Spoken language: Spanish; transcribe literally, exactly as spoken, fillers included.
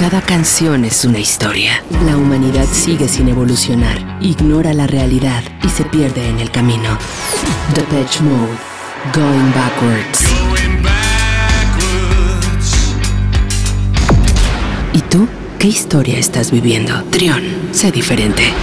Cada canción es una historia. La humanidad sigue sin evolucionar, ignora la realidad y se pierde en el camino. Depeche Mode, Going Backwards. Going backwards. ¿Y tú? ¿Qué historia estás viviendo? Trión, sé diferente.